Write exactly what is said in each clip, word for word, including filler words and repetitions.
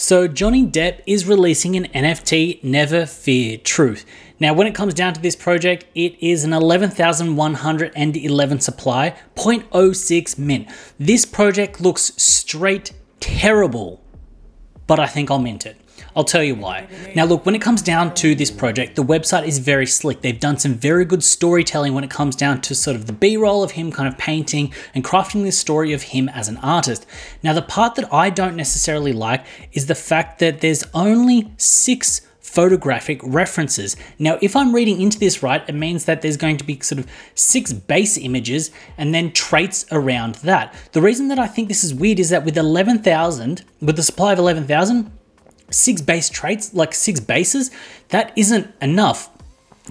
So Johnny Depp is releasing an N F T, Never Fear Truth. Now, when it comes down to this project, it is an eleven thousand one hundred eleven supply, zero point zero six mint. This project looks straight terrible, but I think I'll mint it. I'll tell you why. Now look, when it comes down to this project, the website is very slick. They've done some very good storytelling when it comes down to sort of the B-roll of him kind of painting and crafting this story of him as an artist. Now the part that I don't necessarily like is the fact that there's only six photographic references. Now, if I'm reading into this right, it means that there's going to be sort of six base images and then traits around that. The reason that I think this is weird is that with eleven thousand, with the supply of eleven thousand, six base traits, like six bases, that isn't enough.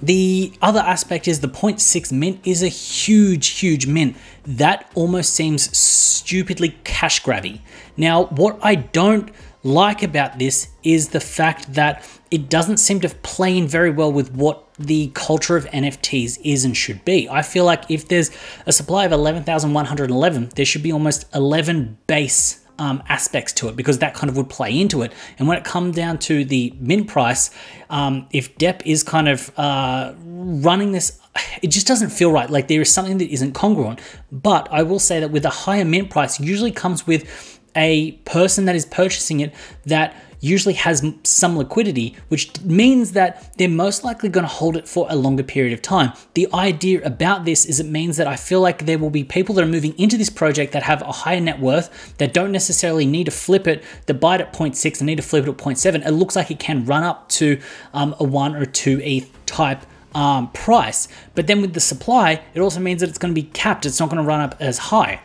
The other aspect is the zero point six mint is a huge, huge mint. That almost seems stupidly cash grabby. Now, what I don't like about this is the fact that it doesn't seem to play in very well with what the culture of N F Ts is and should be. I feel like if there's a supply of eleven thousand one hundred eleven, there should be almost eleven base Um, aspects to it, because that kind of would play into it. And when it comes down to the mint price, um, if Depp is kind of uh, running this, it just doesn't feel right. Like there is something that isn't congruent. But I will say that with a higher mint price usually comes with a person that is purchasing it that usually has some liquidity, which means that they're most likely going to hold it for a longer period of time. The idea about this is it means that I feel like there will be people that are moving into this project that have a higher net worth, that don't necessarily need to flip it, that buy it at zero point six and need to flip it at zero point seven. It looks like it can run up to um, a one or two E T H type um, price. But then with the supply, it also means that it's going to be capped. It's not going to run up as high.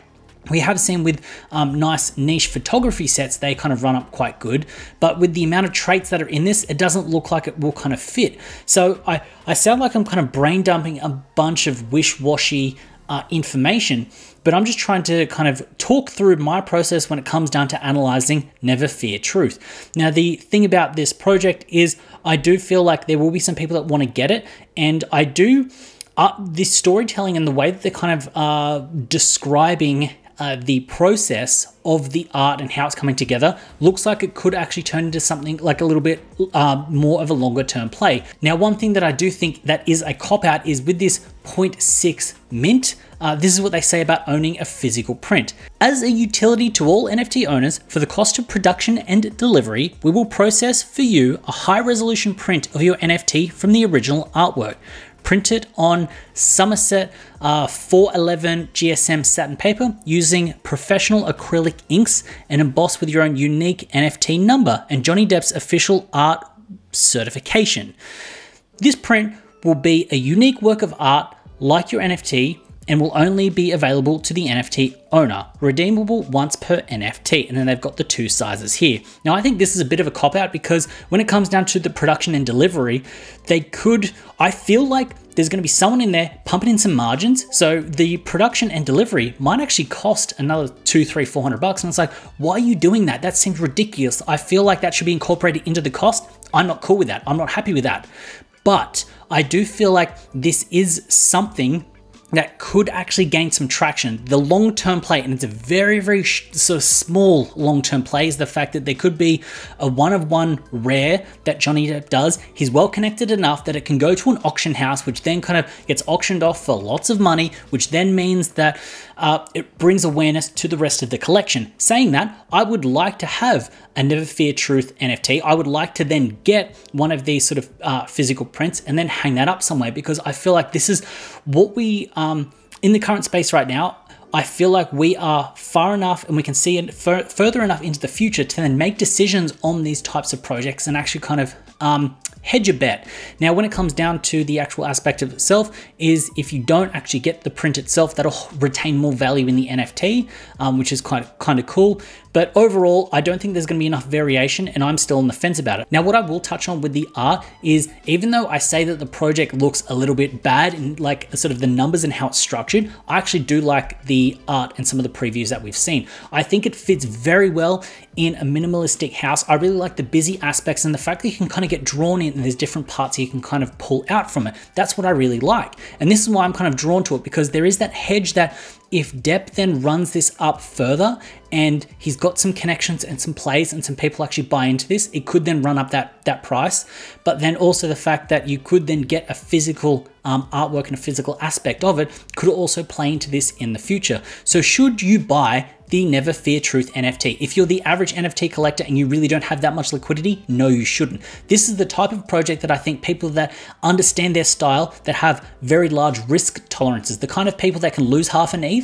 We have seen with um, nice niche photography sets, they kind of run up quite good, but with the amount of traits that are in this, it doesn't look like it will kind of fit. So I, I sound like I'm kind of brain dumping a bunch of wishy-washy uh, information, but I'm just trying to kind of talk through my process when it comes down to analyzing Never Fear Truth. Now, the thing about this project is I do feel like there will be some people that want to get it, and I do, uh, this storytelling and the way that they're kind of uh, describing Uh, the process of the art and how it's coming together looks like it could actually turn into something like a little bit uh, more of a longer term play. Now, one thing that I do think that is a cop out is with this zero point six mint, uh, this is what they say about owning a physical print. As a utility to all N F T owners, for the cost of production and delivery, we will process for you a high resolution print of your N F T from the original artwork. Printed on Somerset uh, four eleven G S M satin paper using professional acrylic inks and embossed with your own unique N F T number and Johnny Depp's official art certification. This print will be a unique work of art like your N F T and will only be available to the N F T owner, redeemable once per N F T. And then they've got the two sizes here. Now, I think this is a bit of a cop out because when it comes down to the production and delivery, they could, I feel like there's gonna be someone in there pumping in some margins. So the production and delivery might actually cost another two, three, four hundred bucks. And it's like, why are you doing that? That seems ridiculous. I feel like that should be incorporated into the cost. I'm not cool with that. I'm not happy with that. But I do feel like this is something that could actually gain some traction. The long-term play, and it's a very, very sort of small long-term play, is the fact that there could be a one-of-one rare that Johnny Depp does. He's well-connected enough that it can go to an auction house, which then kind of gets auctioned off for lots of money, which then means that uh, it brings awareness to the rest of the collection. Saying that, I would like to have a Never Fear Truth N F T. I would like to then get one of these sort of uh, physical prints and then hang that up somewhere, because I feel like this is what we... Um, in the current space right now, I feel like we are far enough and we can see it further enough into the future to then make decisions on these types of projects and actually kind of um, hedge a bet. Now, when it comes down to the actual aspect of itself is if you don't actually get the print itself, that'll retain more value in the N F T, um, which is kind of, kind of cool. But overall, I don't think there's going to be enough variation and I'm still on the fence about it. Now, what I will touch on with the art is even though I say that the project looks a little bit bad in like sort of the numbers and how it's structured, I actually do like the art and some of the previews that we've seen. I think it fits very well in a minimalistic house. I really like the busy aspects and the fact that you can kind of get drawn in and there's different parts you can kind of pull out from it. That's what I really like. And this is why I'm kind of drawn to it, because there is that hedge that if Depp then runs this up further and he's got some connections and some plays and some people actually buy into this, it could then run up that, that price. But then also the fact that you could then get a physical um, artwork and a physical aspect of it could also play into this in the future. So should you buy the Never Fear Truth N F T? If you're the average N F T collector and you really don't have that much liquidity, no, you shouldn't. This is the type of project that I think people that understand their style, that have very large risk tolerances, the kind of people that can lose half an E T H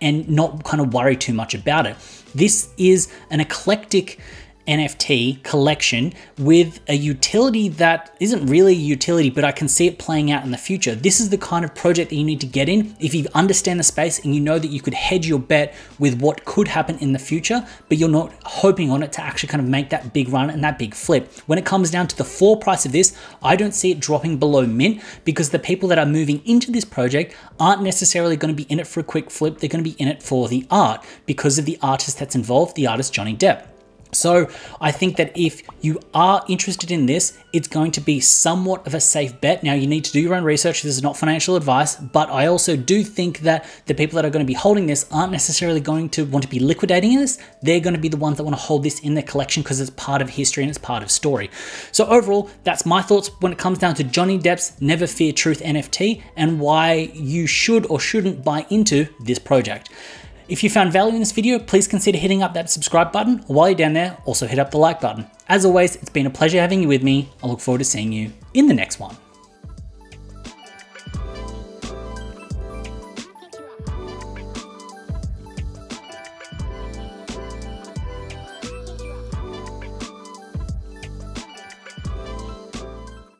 and not kind of worry too much about it. This is an eclectic N F T collection with a utility that isn't really a utility, but I can see it playing out in the future. This is the kind of project that you need to get in if you understand the space and you know that you could hedge your bet with what could happen in the future, but you're not hoping on it to actually kind of make that big run and that big flip. When it comes down to the floor price of this, I don't see it dropping below mint because the people that are moving into this project aren't necessarily going to be in it for a quick flip. They're going to be in it for the art because of the artist that's involved, the artist Johnny Depp. So I think that if you are interested in this, it's going to be somewhat of a safe bet. Now you need to do your own research. This is not financial advice, but I also do think that the people that are going to be holding this aren't necessarily going to want to be liquidating this. They're going to be the ones that want to hold this in their collection because it's part of history and it's part of story. So overall, that's my thoughts when it comes down to Johnny Depp's Never Fear Truth N F T and why you should or shouldn't buy into this project. If you found value in this video, please consider hitting up that subscribe button. While you're down there, also hit up the like button. As always, it's been a pleasure having you with me. I look forward to seeing you in the next one.